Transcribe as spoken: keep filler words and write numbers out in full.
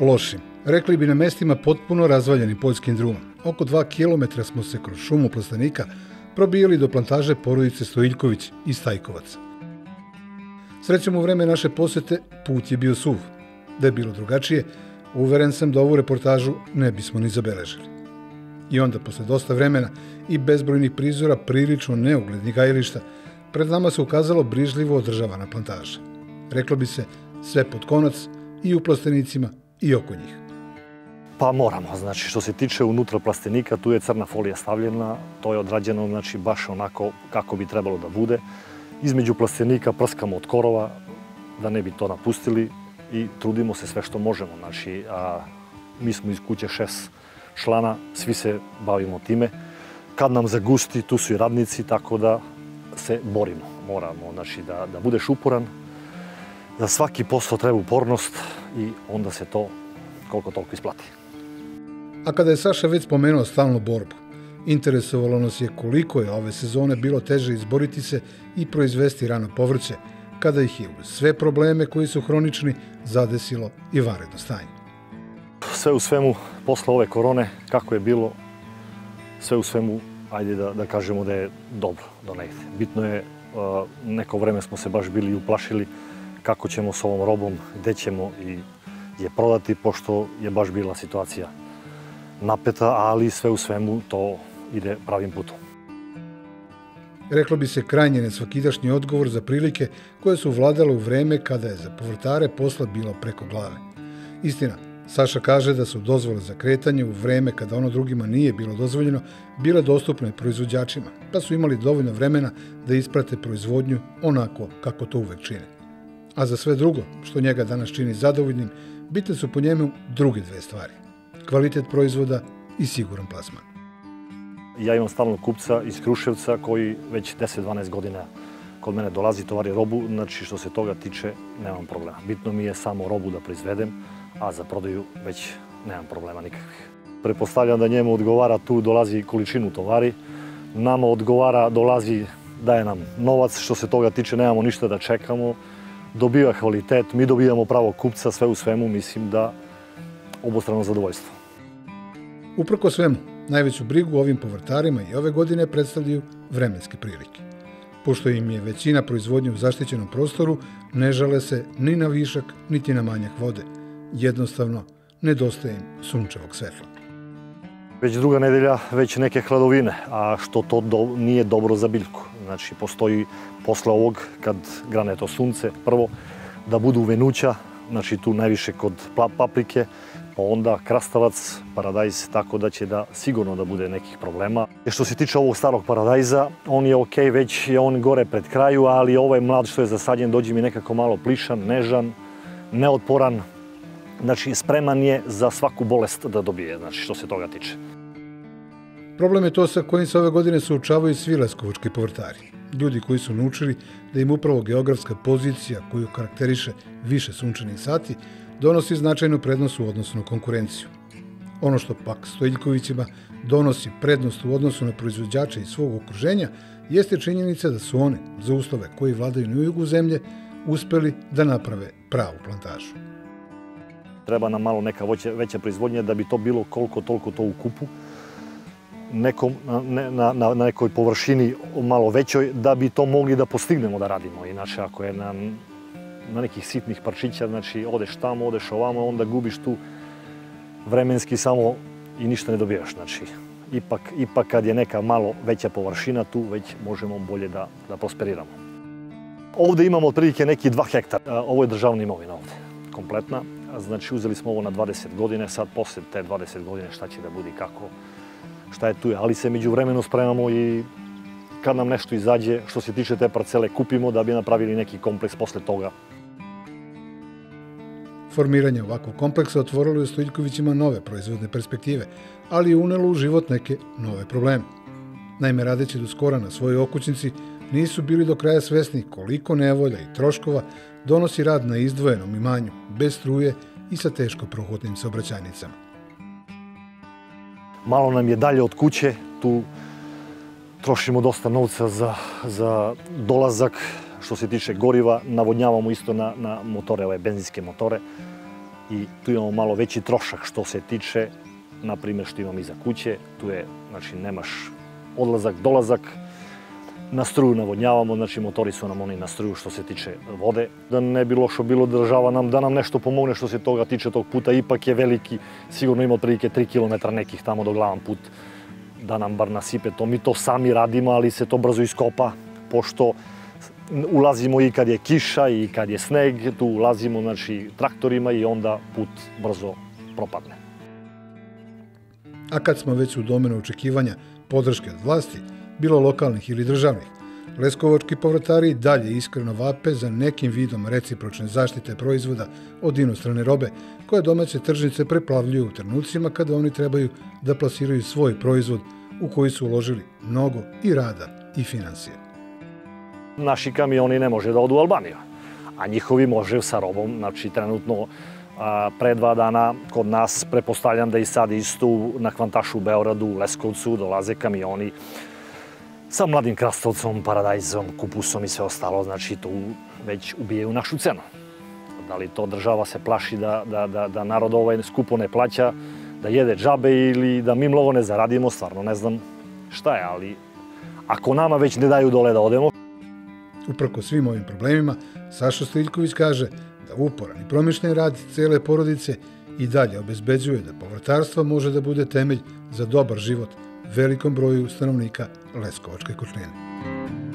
lošim. Rekli bi na mestima potpuno razvaljeni poljskim drumom. Oko dva kilometra smo se kroz šumu Plastanika probijeli do plantaže porodice Stoiljković i Stajkovac. Srećom, u vreme naše posete put je bio suv. Da je bilo drugačije, uveren sam da ovu reportažu ne bismo ni zabeležili. I onda, posle dosta vremena i bezbrojnih prizora prilično neuglednih gajilišta, pred nama se ukazalo brižljivo održavana plantaža. Reklo bi se, sve pod konac, i u Plastenicima i oko njih. Pa moramo, znači, što se tiče unutra Plastenika, tu je crna folija stavljena, to je odrađeno, znači, baš onako kako bi trebalo da bude. Između Plastenika prskamo od korova, da ne bi to napustili, i trudimo se sve što možemo. Znači, mi smo iz kuće šest člana, svi se bavimo time. Kad nam zagusti, tu su i radnici, tako da se borimo. Moramo, znači, da budeš uporan. Za svaki posao treba upornost i onda se to koliko toliko isplati. A kada je Saša već spomenuo stalnu borbu, interesovalo nas je koliko je ove sezone bilo teže izboriti se i proizvesti rano povrće, kada ih je uz sve probleme koji su hronični zadesilo i vanredno stanje. Sve u svemu, posle ove korone, kako je bilo, sve u svemu, ajde da, da kažemo da je dobro do negde. Bitno je, neko vreme smo se baš bili i uplašili kako ćemo s ovom robom, gde ćemo je prodati, pošto je baš bila situacija napeta, ali sve u svemu to ide pravim putom. Reklo bi se krajnje nesvakidašnji odgovor za prilike koje su vladale u vreme kada je za povrtare posla bilo preko glave. Istina, Saša kaže da su dozvole za kretanje u vreme kada ono drugima nije bilo dozvoljeno bile dostupne proizvođačima, pa su imali dovoljno vremena da isprate proizvodnju onako kako to uvek čine. A za sve drugo, što njega danas čini zadovoljnim, bitne su po njemu druge dve stvari. Kvalitet proizvoda i siguran plasman. Ja imam stalnog kupca iz Kruševca koji već deset do dvanaest godina kod mene dolazi, tovari robu, znači što se toga tiče nemam problema. Bitno mi je samo robu da proizvedem, a za prodaju već nemam problema nikakvih. Pretpostavljam da njemu odgovara tu dolazi količinu tovari, nama odgovara dolazi daje nam novac, što se toga tiče nemamo ništa da čekamo, dobiva kvalitet, mi dobijamo pravog kupca, sve u svemu, mislim da obostrano zadovoljstvo. Uprko svemu, najveću brigu ovim povrtarima i ove godine predstavljaju vremenske prilike. Pošto im je većina proizvodnje u zaštićenom prostoru, ne žale se ni na višak, niti na manjak vode. Jednostavno, nedostaje im sunčevog svetla. Već druga nedelja, već neke hladovine, a što to nije dobro za biljku. Znači, postoji posle ovog, kad grane to sunce, prvo, da budu venuća, znači tu najviše kod paprike, pa onda krastavac, paradajz, tako da će da sigurno da bude nekih problema. Što se tiče ovog starog paradajza, on je okej, već je on gore pred kraju, ali ovaj mlad što je zasadjen dođe mi nekako malo plišan, nežan, neotporan, znači spreman je za svaku bolest da dobije, znači što se toga tiče. Problem je to sa kojim se ove godine suočavaju svi leskovački povrtari. Ljudi koji su naučili da im upravo geografska pozicija koju karakteriše više sunčanih sati donosi značajnu prednost u odnosu na konkurenciju. Ono što pak Stoiljkovićima donosi prednost u odnosu na proizvođače iz svog okruženja jeste činjenica da su oni, za uslove koji vladaju na jugu zemlje, uspeli da naprave pravu plantažu. Treba nam malo neka veća proizvodnja da bi to bilo koliko toliko to u kupu, na nekoj površini malo većoj, da bi to mogli da postignemo da radimo. Inače, ako je na nekih sitnih parčića, znači odeš tamo, odeš ovamo, onda gubiš tu vremenski samo i ništa ne dobijaš. Znači, ipak kad je neka malo veća površina, tu već možemo bolje da prosperiramo. Ovde imamo otprilike neki dva hektara. Ovo je državna imovina ovde, kompletna. Znači, uzeli smo ovo na dvadeset godine, sad posle te dvadeset godine šta će da bude i kako, šta je tu je, ali se među vremenu spremamo i kad nam nešto izađe, što se tiče te parcele, kupimo da bi napravili neki kompleks posle toga. Formiranje ovakvog kompleksa otvorilo je Stoiljkovićima nove proizvodne perspektive, ali je unelo u život neke nove probleme. Naime, radeći do skora na svojoj okućnici, nisu bili do kraja svesni koliko nevolja i troškova donosi rad na izdvojenom imanju, bez struje i sa teško prohodnim saobraćajnicama. Malo nam je dalje od kuće, tu trošimo dosta novca za dolazak, što se tiče goriva, navodnjavamo isto na motore, ove benzinske motore, I tu imamo malo veći trošak što se tiče, na primjer, što imam iza kuće. Tu je, znači, nemaš odlazak, dolazak. Na struju navodnjavamo, znači motori su nam oni na struju što se tiče vode. Da ne bi lošo bilo država nam, da nam nešto pomogne što se toga tiče tog puta, ipak je veliki, sigurno ima otprilike tri kilometra nekih tamo do glavan put, da nam bar nasipe to. Mi to sami radimo, ali se to brzo iskopa, pošto ulazimo i kad je kiša i kad je sneg, tu ulazimo, znači, traktorima i onda put brzo propadne. A kad smo već u domenu očekivanja podrške od vlasti, bilo lokalnih ili državnih, leskovački povratari dalje iskreno vape za nekim vidom recipročne zaštite proizvoda od inostrane robe, koje domaće tržnice preplavljuju u trenucima kada oni trebaju da plasiraju svoj proizvod u koji su uložili mnogo i rada i financije. Naši kamioni ne može da odu u Albaniju, a njihovi može sa robom, znači trenutno pre dva dana kod nas, prepostavljam da i sad isto na Kvantašu u Beoradu, u Leskovcu dolaze kamioni sa mladim krastavcom, paradajzom, kupusom i sve ostalo, znači to već ubijaju našu cenu. Da li to država se plaši da narod ovaj skupo ne plaća, da jede džabe ili da mi mnogo ne zaradimo, stvarno ne znam šta je, ali ako nama već ne daju dole da odemo. Uprkos svim ovim problemima, Saša Stoiljković kaže da uporan i promišljen rad cele porodice i dalje obezbeđuje da povratarstvo može da bude temelj za dobar život velikom broju stanovnika Leskovačke kotline.